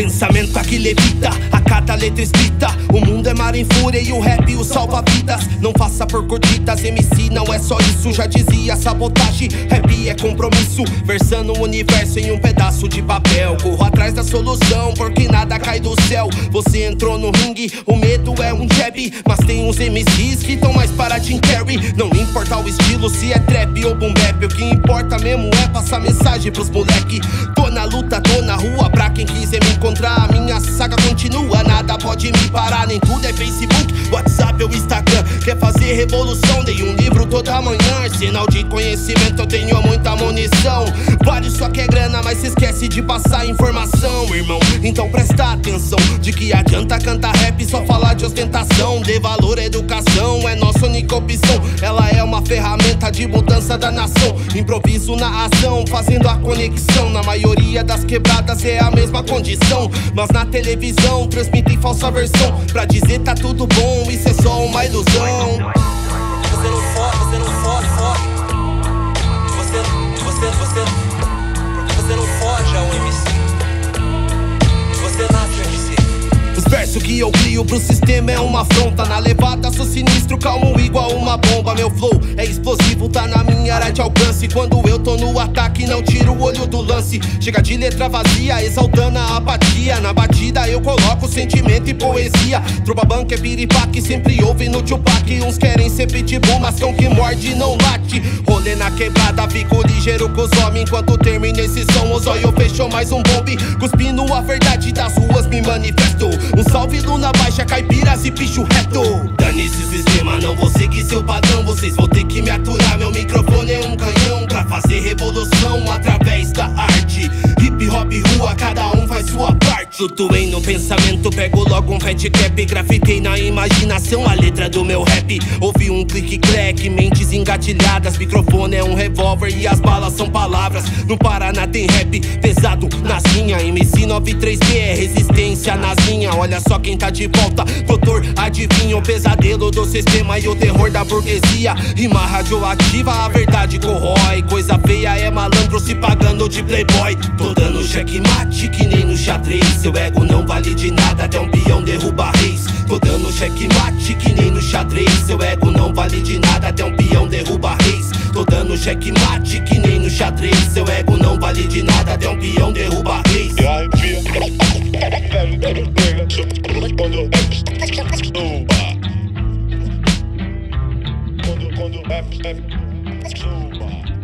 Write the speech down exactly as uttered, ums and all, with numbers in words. pensamento aqui levita, acata a letra escrita. O mundo é mar em fúria e o rap o salva-vidas. Não faça por curtidas, M C não é só isso. Já dizia sabotagem, rap é compromisso. Versando o universo em um pedaço de papel. Corro atrás da solução, porque nada cai do céu. Você entrou no ringue, o medo é um jab. Mas tem uns M Cs que tão mais para Jim Carrey. Não importa o estilo, se é trap ou boom bap. O que importa mesmo é passar mensagem pros moleque. Tô na luta, tô na rua, pra quem quiser me encontrar. A minha saga continua, nada pode me parar. Nem tudo é Facebook, WhatsApp ou Instagram. Quer fazer revolução, dei um livro toda manhã. Sinal de conhecimento, eu tenho muita munição. Vale só que é grana, mas se esquece de passar informação, irmão. Então presta atenção, de que adianta cantar rap só falar de ostentação. Dê valor à educação, é nossa única opção. Ela é uma ferramenta de mudança da nação. Improviso na ação, fazendo a conexão. Na maioria das quebradas é a mesma condição, mas na televisão transmitem falsa versão pra dizer tá tudo bom, isso é só uma ilusão. Você não foca, você não foca, foca. Você, você, você. Porque você não foge ao M C. Você nasce o M C. Os versos que eu crio pro sistema é uma afronta. Na levada sou sinistro, calmo igual uma bomba. Meu flow é explosivo, tá na minha área de alcance. Quando eu tô no ataque não tiro o olho do lance. Chega de letra vazia, exaltando a apatia. Na batida eu coloco sentimento e poesia. Truba banca é piripaque, sempre ouve no Tupac. Uns querem ser pitbull, mas cão que morde não late. Rolê na quebrada, fico ligeiro com os homens. Enquanto termina esse som, o zóio fechou mais um bombe. Cuspindo a verdade das ruas, me manifesto. Um salve luna baixa, caipiras e bicho reto. Dane-se o sistema, não vou seguir seu padrão. Vocês vão ter que me aturar, meu microfone é um canhão. Pra fazer revolução através da arte, hip hop rua, cada um faz sua parte. Flutuei no pensamento, pego logo um fat cap. Grafitei na imaginação a letra do meu rap. Ouvi um clique-clack, mentes engatilhadas. Microfone é um revólver e as balas são palavras. No Paraná tem rap pesado nas linhas. M C noventa e três B é resistência nas linhas. Olha só quem tá de volta, doutor, adivinha. O pesadelo do sistema e o terror da burguesia. Rima radioativa, a verdade corrói. Coisa feia é malandro se pagando de playboy. Tô dando checkmate que nem no xadrez. Seu ego não vale de nada, até um peão derruba reis. Tô dando checkmate que nem no xadrez. Seu ego não vale de nada, até um peão derruba reis. Tô dando checkmate que nem no xadrez. Seu ego não vale de nada, até um peão derruba reis. Quando quando